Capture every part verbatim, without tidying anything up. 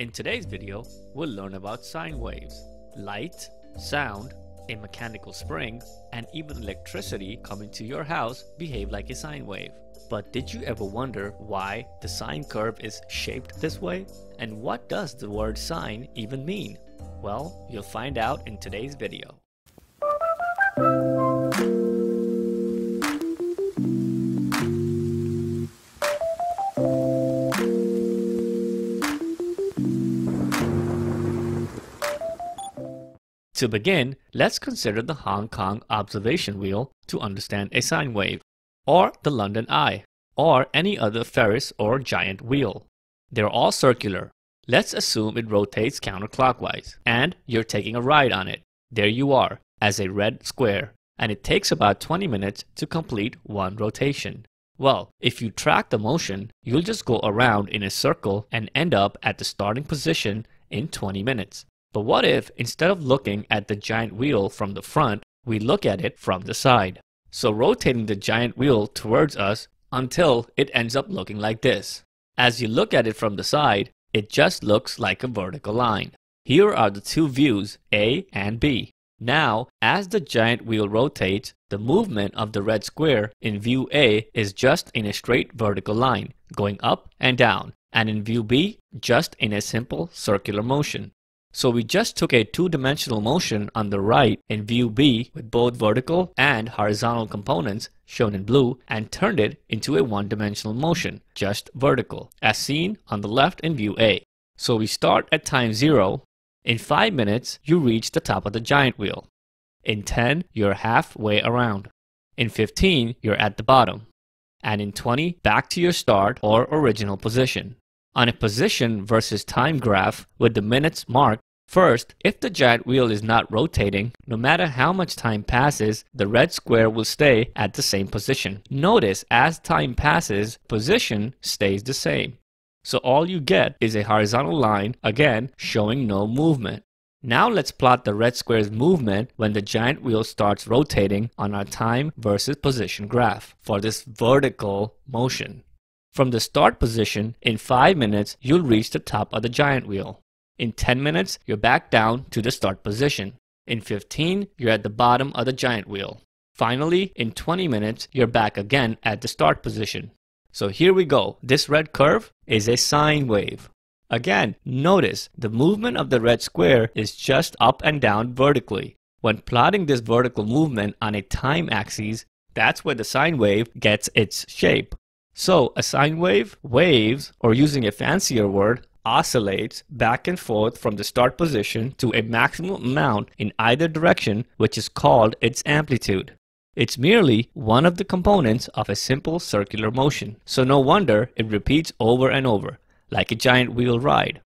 In today's video, we'll learn about sine waves, light, sound, a mechanical spring, and even electricity coming to your house behave like a sine wave. But did you ever wonder why the sine curve is shaped this way? And what does the word sine even mean? Well, you'll find out in today's video. To begin, let's consider the Hong Kong Observation Wheel to understand a sine wave, or the London Eye, or any other Ferris or giant wheel. They're all circular. Let's assume it rotates counterclockwise, and you're taking a ride on it. There you are, as a red square, and it takes about twenty minutes to complete one rotation. Well, if you track the motion, you'll just go around in a circle and end up at the starting position in twenty minutes. But what if, instead of looking at the giant wheel from the front, we look at it from the side? So rotating the giant wheel towards us until it ends up looking like this. As you look at it from the side, it just looks like a vertical line. Here are the two views, A and B. Now, as the giant wheel rotates, the movement of the red square in view A is just in a straight vertical line, going up and down, and in view B, just in a simple circular motion. So we just took a two-dimensional motion on the right in view B with both vertical and horizontal components shown in blue and turned it into a one-dimensional motion, just vertical, as seen on the left in view A. So we start at time zero. In five minutes, you reach the top of the giant wheel. In ten, you're halfway around. In fifteen, you're at the bottom. And in twenty, back to your start or original position. On a position versus time graph with the minutes marked, first, if the giant wheel is not rotating, no matter how much time passes, the red square will stay at the same position. Notice as time passes, position stays the same. So all you get is a horizontal line, again showing no movement. Now let's plot the red square's movement when the giant wheel starts rotating on our time versus position graph for this vertical motion. From the start position, in five minutes, you'll reach the top of the giant wheel. In ten minutes, you're back down to the start position. In fifteen, you're at the bottom of the giant wheel. Finally, in twenty minutes, you're back again at the start position. So here we go. This red curve is a sine wave. Again, notice the movement of the red square is just up and down vertically. When plotting this vertical movement on a time axis, that's where the sine wave gets its shape. So a sine wave waves, or using a fancier word, oscillates back and forth from the start position to a maximum amount in either direction, which is called its amplitude. It's merely one of the components of a simple circular motion, so no wonder it repeats over and over, like a giant wheel ride.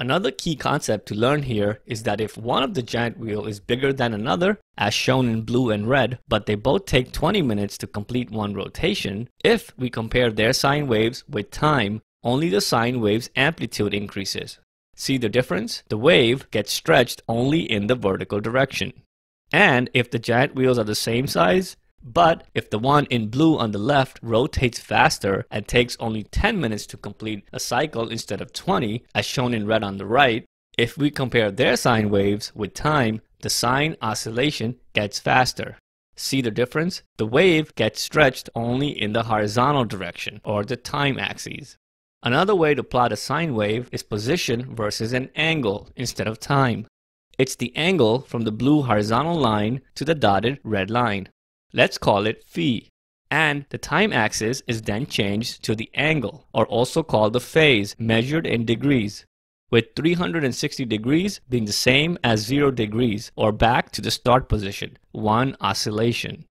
Another key concept to learn here is that if one of the giant wheel is bigger than another, as shown in blue and red, but they both take twenty minutes to complete one rotation, if we compare their sine waves with time, only the sine wave's amplitude increases. See the difference? The wave gets stretched only in the vertical direction. And if the giant wheels are the same size, but if the one in blue on the left rotates faster and takes only ten minutes to complete a cycle instead of twenty, as shown in red on the right, if we compare their sine waves with time, the sine oscillation gets faster. See the difference? The wave gets stretched only in the horizontal direction, or the time axis. Another way to plot a sine wave is position versus an angle instead of time. It's the angle from the blue horizontal line to the dotted red line. Let's call it phi, and the time axis is then changed to the angle, or also called the phase, measured in degrees, with three hundred sixty degrees being the same as zero degrees, or back to the start position, one oscillation.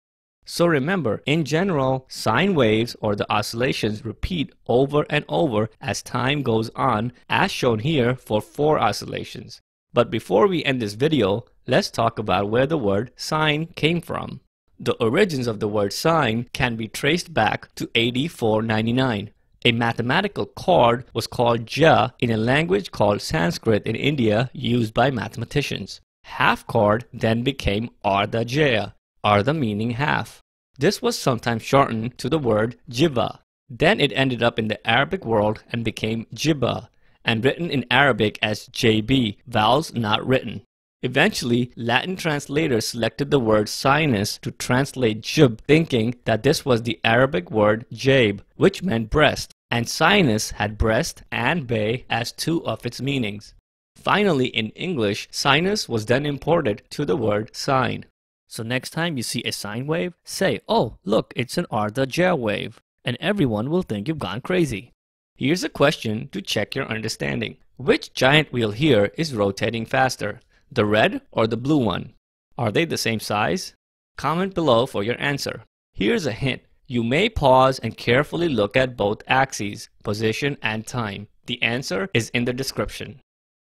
So remember, in general, sine waves or the oscillations repeat over and over as time goes on, as shown here for four oscillations. But before we end this video, let's talk about where the word sine came from. The origins of the word sine can be traced back to A D four ninety-nine. A mathematical chord was called jibba in a language called Sanskrit in India, used by mathematicians. Half chord then became ardhajya, ardha meaning half. This was sometimes shortened to the word jibba. Then it ended up in the Arabic world and became jibba, and written in Arabic as jaib, vowels not written. Eventually, Latin translators selected the word sinus to translate jib, thinking that this was the Arabic word jaib, which meant breast, and sinus had breast and bay as two of its meanings. Finally, in English, sinus was then imported to the word sine. So next time you see a sine wave, say, oh, look, it's an ardhajya wave, and everyone will think you've gone crazy. Here's a question to check your understanding. Which giant wheel here is rotating faster? The red or the blue one? Are they the same size? Comment below for your answer. Here's a hint. You may pause and carefully look at both axes, position and time. The answer is in the description.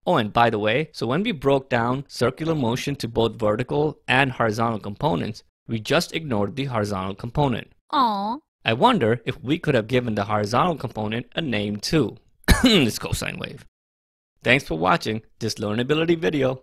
Oh, and by the way, so when we broke down circular motion to both vertical and horizontal components, we just ignored the horizontal component. Aww. I wonder if we could have given the horizontal component a name too. This cosine wave. Thanks for watching this Learnability video.